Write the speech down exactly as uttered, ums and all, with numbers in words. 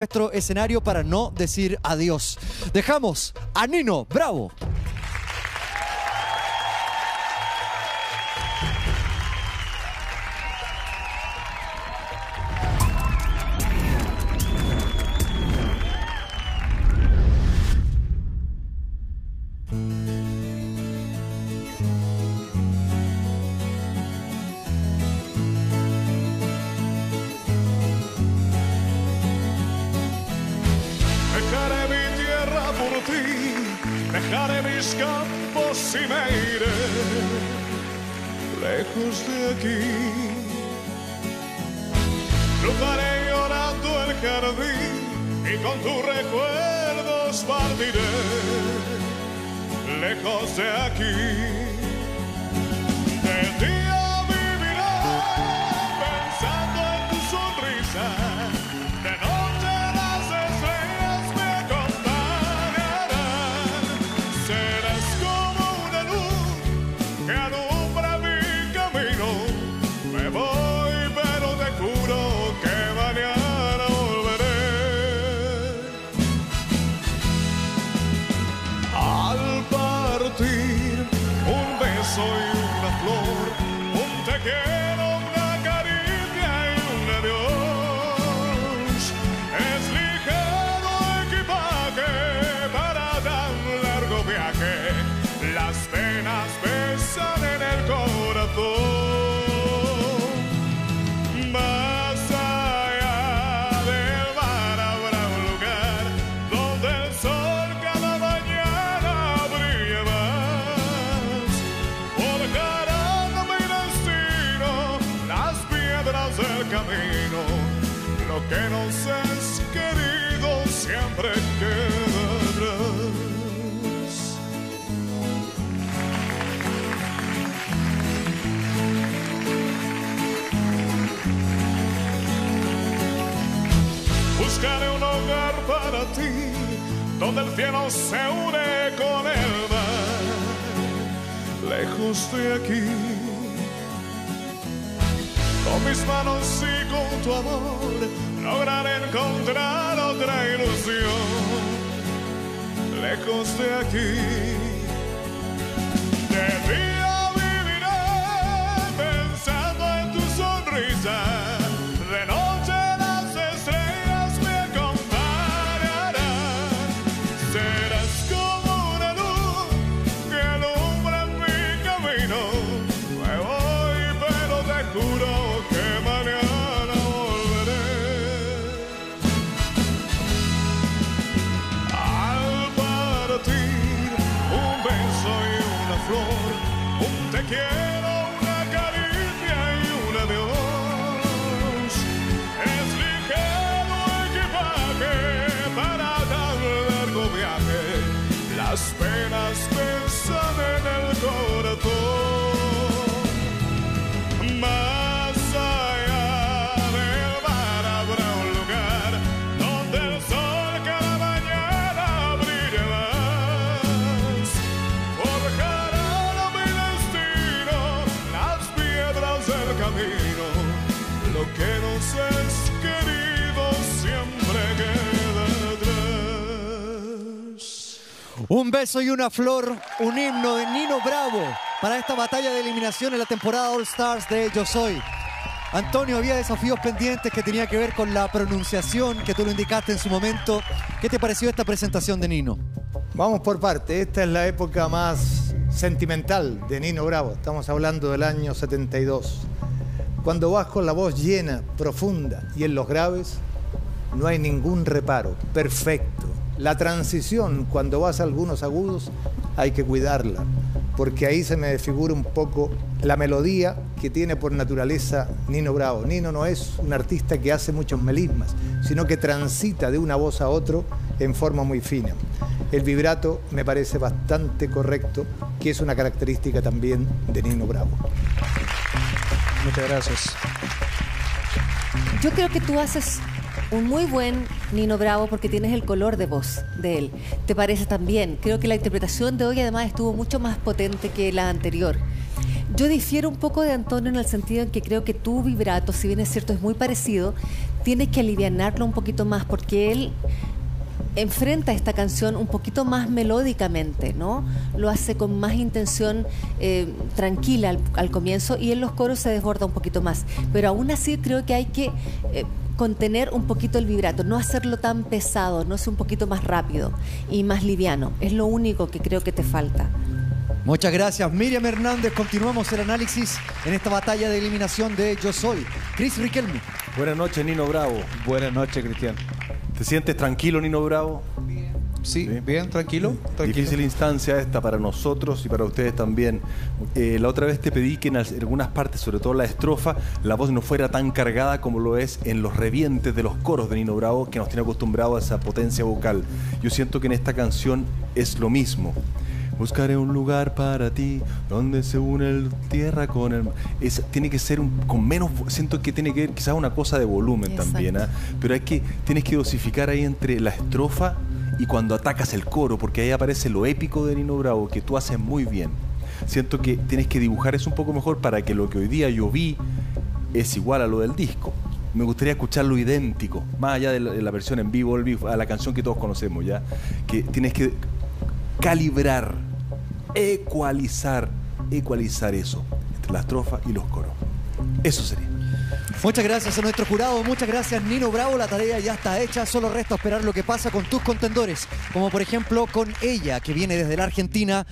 Nuestro escenario para no decir adiós. Dejamos a Nino Bravo. Dejaré mi tierra por ti, dejaré mis campos y me iré lejos de aquí. Cruzaré llorando el jardín y con tus recuerdos partiré lejos de aquí. Un beso y una flor, un te quiero, una caricia y un adiós. Es ligero equipaje para tan largo viaje, las penas pesan en el corazón. Más allá del mar habrá un lugar donde el sol cada mañana brilla más. El camino, lo que nos es querido siempre quedarás. Buscaré un hogar para ti, donde el cielo se une con el mar, lejos de aquí. Con mis manos y con tu amor lograré encontrar otra ilusión lejos de aquí. De día viviré pensando en tu sonrisa, de noche las estrellas me acompañarán. Serás como una luz que alumbra mi camino. Me voy, pero te juro que mañana volveré. Al partir, un beso y una flor, un te quiero, una caricia y un adiós. Es ligero equipaje para tan largo viaje, las penas pesan en el corazón. Más lo que nos es querido siempre queda atrás. Un beso y una flor, un himno de Nino Bravo para esta batalla de eliminación en la temporada All Stars de Yo Soy. Antonio, había desafíos pendientes que tenía que ver con la pronunciación, que tú lo indicaste en su momento. ¿Qué te pareció esta presentación de Nino? Vamos por parte, esta es la época más sentimental de Nino Bravo. Estamos hablando del año setenta y dos. Cuando vas con la voz llena, profunda y en los graves, no hay ningún reparo, perfecto. La transición, cuando vas a algunos agudos, hay que cuidarla, porque ahí se me figura un poco la melodía que tiene por naturaleza Nino Bravo. Nino no es un artista que hace muchos melismas, sino que transita de una voz a otra en forma muy fina. El vibrato me parece bastante correcto, que es una característica también de Nino Bravo. Muchas gracias. Yo creo que tú haces un muy buen Nino Bravo porque tienes el color de voz de él. ¿Te parece también? Creo que la interpretación de hoy además estuvo mucho más potente que la anterior. Yo difiero un poco de Antonio en el sentido en que creo que tu vibrato, si bien es cierto, es muy parecido, tienes que alivianarlo un poquito más, porque él enfrenta esta canción un poquito más melódicamente, ¿no? Lo hace con más intención eh, tranquila al, al comienzo, y en los coros se desborda un poquito más. Pero aún así creo que hay que eh, contener un poquito el vibrato, no hacerlo tan pesado, no ser un poquito más rápido y más liviano. Es lo único que creo que te falta. Muchas gracias, Miriam Hernández. Continuamos el análisis en esta batalla de eliminación de Yo Soy. Cris Riquelme. Buenas noches, Nino Bravo. Buenas noches, Cristián. ¿Te sientes tranquilo, Nino Bravo? Bien. Sí, bien, bien tranquilo, tranquilo. Difícil instancia esta para nosotros y para ustedes también. Eh, la otra vez te pedí que en algunas partes, sobre todo la estrofa, la voz no fuera tan cargada como lo es en los revientes de los coros de Nino Bravo, que nos tiene acostumbrado a esa potencia vocal. Yo siento que en esta canción es lo mismo. Buscaré un lugar para ti donde se une el tierra con el... Es, tiene que ser un, con menos... Siento que tiene que ver quizás una cosa de volumen. Exacto. También, ¿eh? Pero hay que, tienes que dosificar ahí entre la estrofa y cuando atacas el coro, porque ahí aparece lo épico de Nino Bravo, que tú haces muy bien. Siento que tienes que dibujar eso un poco mejor para que lo que hoy día yo vi es igual a lo del disco. Me gustaría escucharlo idéntico, más allá de la, de la versión en vivo, el vivo, a la canción que todos conocemos ya, que tienes que calibrar, ecualizar, ecualizar eso entre la estrofa y los coros. Eso sería. Muchas gracias a nuestro jurado, muchas gracias, Nino Bravo. La tarea ya está hecha, solo resta esperar lo que pasa con tus contendores, como por ejemplo con ella, que viene desde la Argentina.